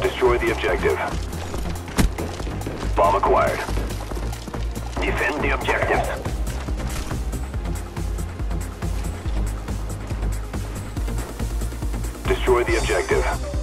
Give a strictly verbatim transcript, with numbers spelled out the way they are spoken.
Destroy the objective. Bomb acquired. Defend the objectives. Destroy the objective.